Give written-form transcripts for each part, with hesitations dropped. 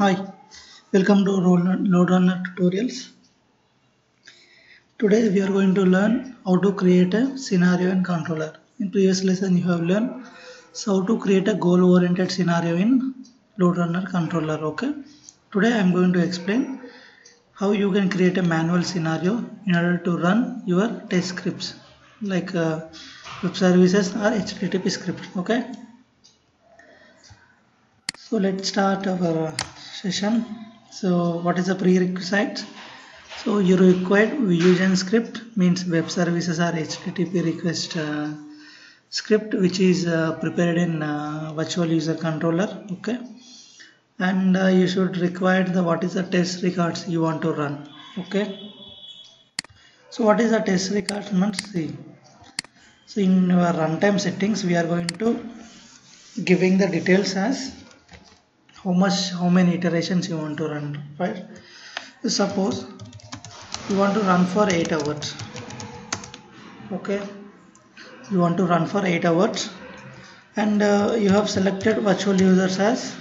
Hi, welcome to LoadRunner tutorials. Today we are going to learn how to create a scenario in controller. In previous lesson you have learned how to create a goal oriented scenario in LoadRunner controller. Okay, today I am going to explain how you can create a manual scenario in order to run your test scripts like web services or HTTP scripts. Okay, so let's start our session. So what is the prerequisite? So you require Vugen script, means web services or HTTP request script, which is prepared in virtual user controller. Okay, and you should require the what is the test records you want to run. Okay, so what is the test records? Let's see. So in our runtime settings we are going to giving the details as how many iterations you want to run, right? Suppose you want to run for 8 hours. Okay, you want to run for 8 hours, and you have selected virtual users as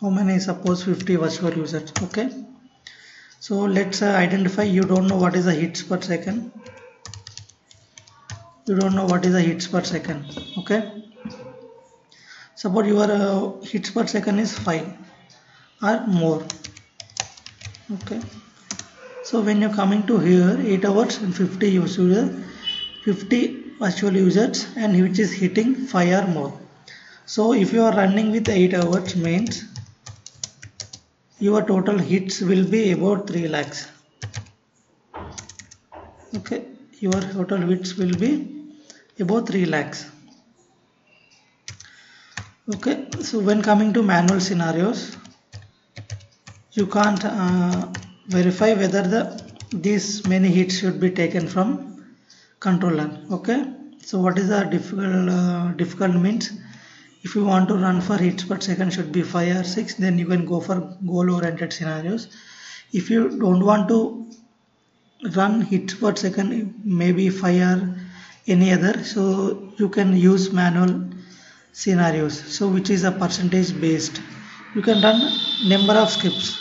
how many? Suppose 50 virtual users. Okay, so let's identify. You don't know what is the hits per second. You don't know what is the hits per second. Okay, suppose your hits per second is 5 or more. Okay, so when you're coming to here 8 hours and 50 virtual users, and which is hitting 5 or more. So if you are running with 8 hours means your total hits will be about 3 lakhs. Okay, your total hits will be about 3 lakhs. Okay, so when coming to manual scenarios, you can't verify whether these many hits should be taken from controller. Okay, so what is the difficult means? If you want to run for hits per second should be 5 or 6, then you can go for goal oriented scenarios. If you don't want to run hits per second, maybe 5 or any other, so you can use manual scenarios, so which is a percentage based. You can run number of scripts,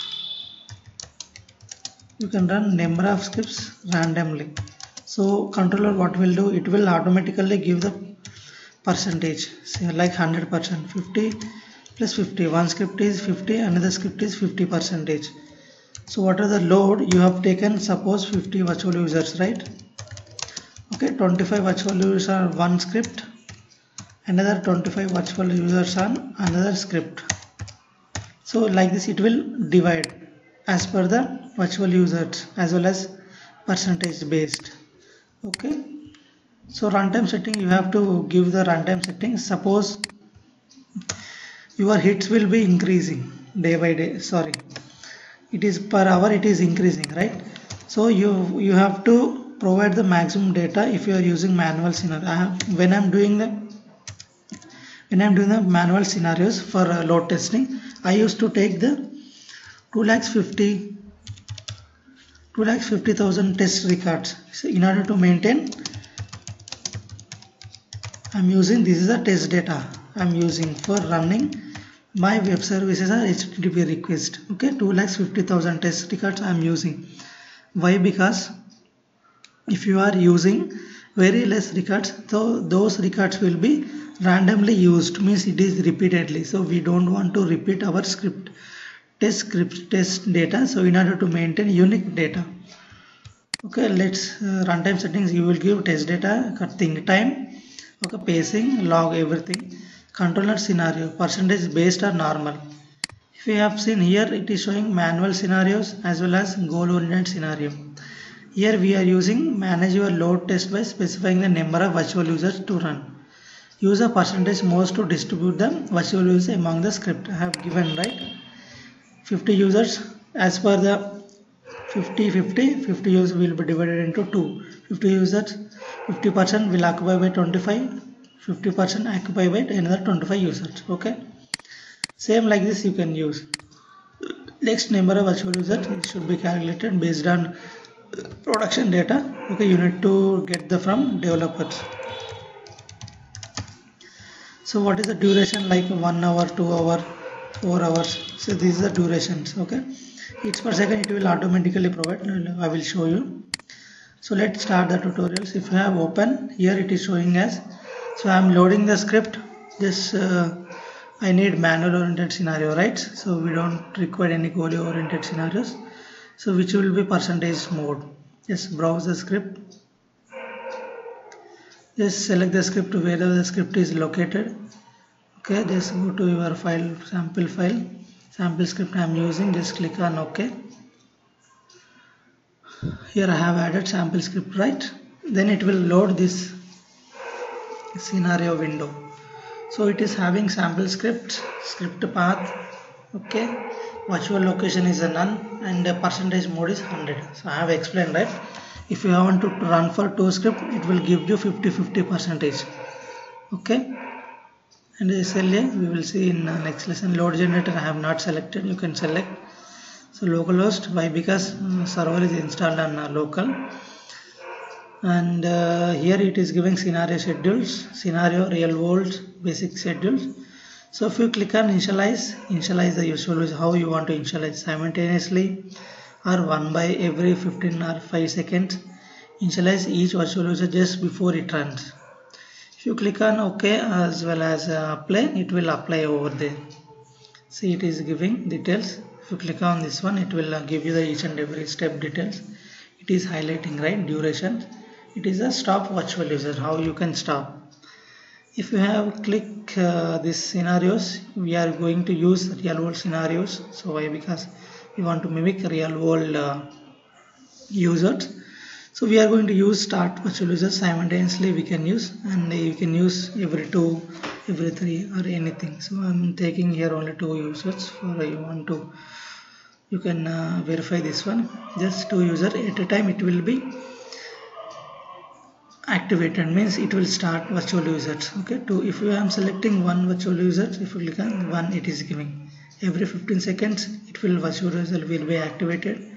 you can run number of scripts randomly. So controller what will do, it will automatically give the percentage, say like 100%, 50 plus 50. One script is 50, another script is 50%. So what are the load you have taken? Suppose 50 virtual users, right? Okay, 25 virtual users are one script, another 25 virtual users on another script. So like this it will divide as per the virtual users as well as percentage based. Okay, so runtime setting, you have to give the runtime setting. Suppose your hits will be increasing day by day, sorry, it is per hour, it is increasing, right? So you have to provide the maximum data if you are using manual scenario. When I'm doing the manual scenarios for load testing, I used to take the 2,50,000 test records. So in order to maintain, I'm using, this is the test data I'm using for running my web services or HTTP request. Okay, 2,50,000 test records I'm using. Why? Because if you are using very less records, so those records will be randomly used, means it is repeatedly. So we don't want to repeat our test data. So in order to maintain unique data, okay, let's runtime settings, you will give test data, think time, okay, pacing, log, everything. Controller scenario, percentage based or normal. If you have seen here, it is showing manual scenarios as well as goal oriented scenario. Here we are using manage your load test by specifying the number of virtual users to run. Use a percentage most to distribute the virtual users among the script. I have given, right, 50 users as per the 50 users will be divided into 2. 50 users, 50% will occupy by 25, 50% occupy by another 25 users. Okay, same like this you can use. Next, number of virtual users, it should be calculated based on production data. Okay, you need to get the from developers. So what is the duration, like 1 hour, 2 hour, 4 hours. So these are durations, okay. Each per second it will automatically provide. I will show you. So let's start the tutorials. If I have open, here it is showing as, so I am loading the script. This I need manual oriented scenario, right? So we don't require any goalie oriented scenarios. So which will be percentage mode. Just browse the script. Just select the script wherever the script is located. Okay, just go to your file, sample script I am using. Just click on OK. Here I have added sample script, right? Then it will load this scenario window. So it is having sample script, script path, okay, virtual location is a none and the percentage mode is 100. So I have explained, right? If you want to run for two script, it will give you 50-50%, okay. And SLA we will see in next lesson. Load generator I have not selected, you can select. So localhost, why? Because server is installed on local. And here it is giving scenario schedules, scenario, real world, basic schedules. So if you click on initialize the usual is how you want to initialize, simultaneously or one by every 15 or 5 seconds. Initialize each virtual user just before it runs. If you click on OK as well as apply, it will apply over there. See, it is giving details. If you click on this one, it will give you the each and every step details. It is highlighting, right? Duration. It is a stop virtual user, how you can stop. If you have click these scenarios, we are going to use real world scenarios. So why? Because we want to mimic real world users. So we are going to use start virtual users simultaneously we can use, and you can use every 2, every 3 or anything. So I'm taking here only 2 users for you want to, you can verify this one. Just 2 users at a time it will be activated, means it will start virtual users, okay. To if you am selecting one virtual user, if you click on one, it is giving every 15 seconds it will virtual user will be activated,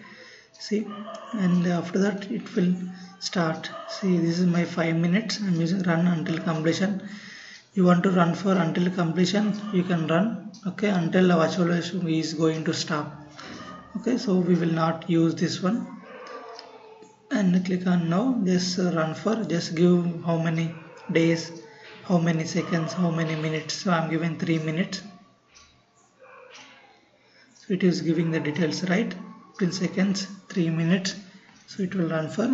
see, and after that it will start. See, this is my 5 minutes. I'm using run until completion. You want to run for until completion, you can run, okay, until the virtual user is going to stop, okay. So we will not use this one. And click on now, just run for, just give how many days, how many seconds, how many minutes. So I'm giving 3 minutes. So it is giving the details, right? 15 seconds, 3 minutes. So it will run for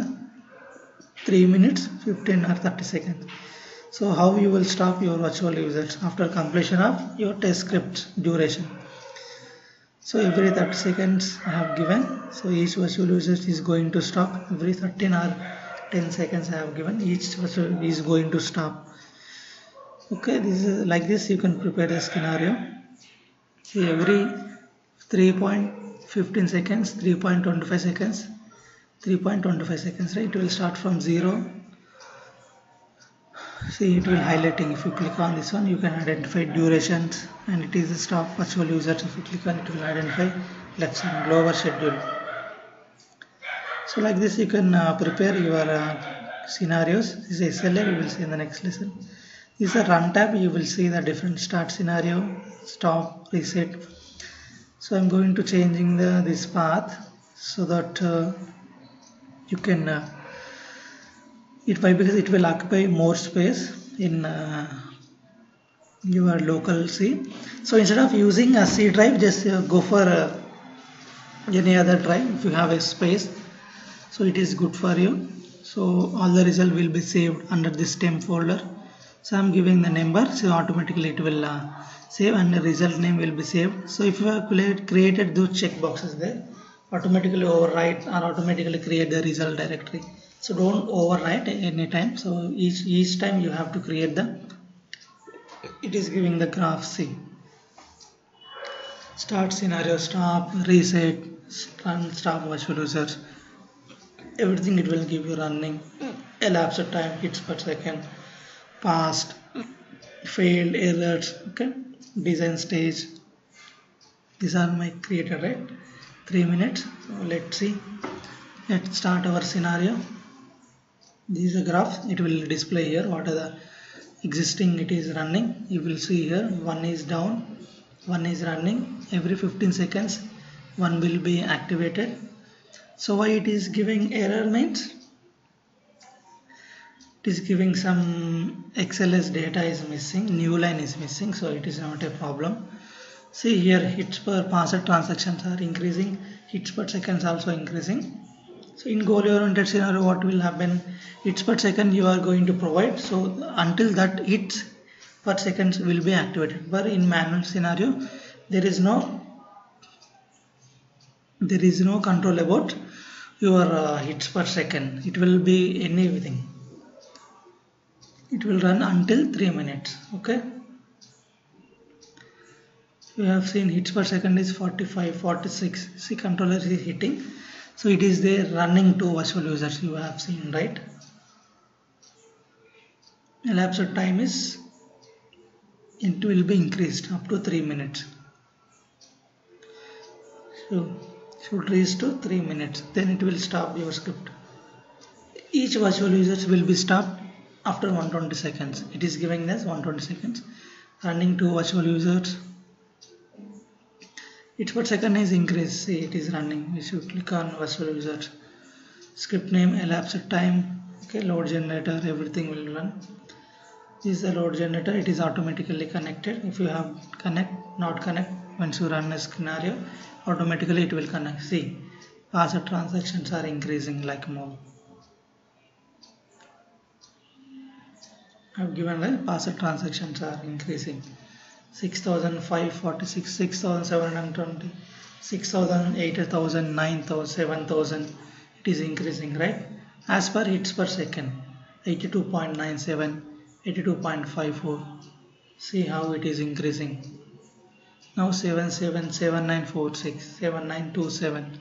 3 minutes, 15 or 30 seconds. So how you will stop your virtual users after completion of your test script duration. So every 30 seconds I have given, so each virtual user is going to stop. Every 13 or 10 seconds I have given, each virtual is going to stop. Okay, this is like this you can prepare a scenario. See, every 3.15 seconds, 3.25 seconds, 3.25 seconds, right? It will start from 0. See, it will highlighting. If you click on this one, you can identify durations, and it is a stop virtual user. If you click on it, will identify election global schedule. So like this you can prepare your scenarios. This is SLA, we will see in the next lesson. This is a run tab, you will see the different start scenario, stop, reset. So I'm going to changing this path so that you can because it will occupy more space in your local C. So instead of using a C drive, just go for any other drive if you have a space. So it is good for you. So all the result will be saved under this temp folder. So I am giving the number, so automatically it will save, and the result name will be saved. So if you have created those checkboxes there, automatically overwrite or automatically create the result directory. So don't overwrite any time. So each time you have to create the. It is giving the graph C. Start scenario, stop, reset, run, stop virtual users. Everything it will give you running, elapsed time, hits per second, past, failed, errors. Okay, design stage. These are my created, right? 3 minutes. So let's see. Let's start our scenario. This is a graph, it will display here what are the existing it is running. You will see here one is down, one is running every 15 seconds, one will be activated. So why it is giving error means it is giving some XLS data is missing, new line is missing, so it is not a problem. See here, hits per password transactions are increasing, hits per seconds also increasing. So in goal oriented scenario, what will happen? Hits per second you are going to provide, so until that hits per seconds will be activated. But in manual scenario, there is no control about your hits per second. It will be anything. It will run until 3 minutes. Okay. You have seen hits per second is 45, 46. See, controller is hitting, so it is there running to virtual users. You have seen, right? Elapsed time is, it will be increased up to 3 minutes. So should reach to 3 minutes. Then it will stop your script. Each virtual user will be stopped after 120 seconds. It is giving us 120 seconds. Running to virtual users. Hits per second is increased. See, it is running. We should click on virtual users. Script name, elapsed time, okay, load generator, everything will run. This is the load generator. It is automatically connected. If you have connect, not connect, once you run a scenario, automatically it will connect. See, password transactions are increasing like more. I have given like password transactions are increasing. 6,546, 6,720, 6,000, 8,000, 9,000, 7,000. It is increasing, right? As per hits per second, 82.97, 82.54. See how it is increasing. Now 77, 7946, 7927,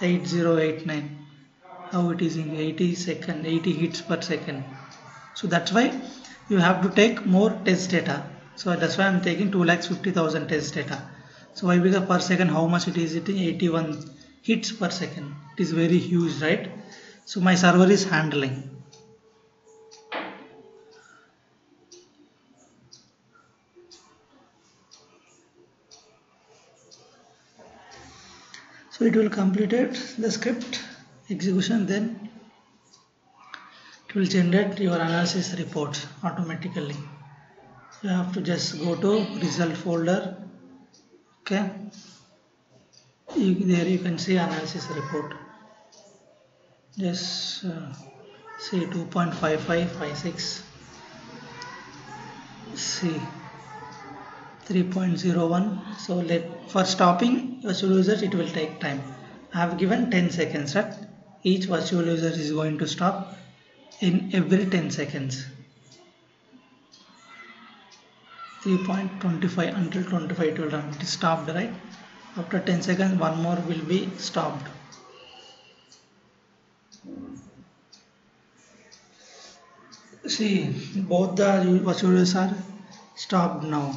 8089. How it is in 80 hits per second. So that's why you have to take more test data. So that's why I am taking 2,50,000 test data. So why? Because per second how much it is? It is 81 hits per second. It is very huge, right? So my server is handling. So it will complete it, the script execution, then it will generate your analysis report automatically. You have to just go to result folder, okay, there you can see analysis report. Just see 2.5556, see 3.01. So for stopping virtual users it will take time. I have given 10 seconds, right? Each virtual user is going to stop in every 10 seconds. 3.25 until 25 it will run. It is stopped, right? After 10 seconds one more will be stopped. See, both the virtual users are stopped now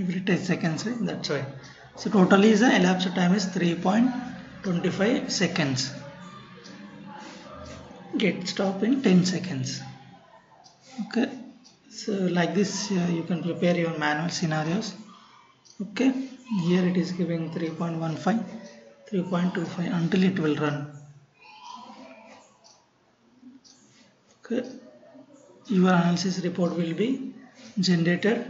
every 10 seconds, right? That's why. So totally is the elapsed time is 3.25 seconds. Get stopped in 10 seconds. Okay. So like this you can prepare your manual scenarios. Okay, here it is giving 3.15, 3.25 until it will run. Okay, your analysis report will be generated.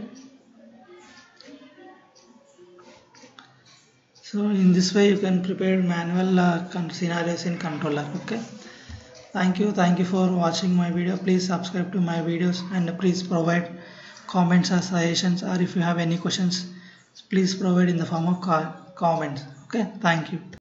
So in this way you can prepare manual scenarios in controller. Okay. Thank you for watching my video. Please subscribe to my videos and please provide comments or suggestions, or if you have any questions please provide in the form of comments. Okay, thank you.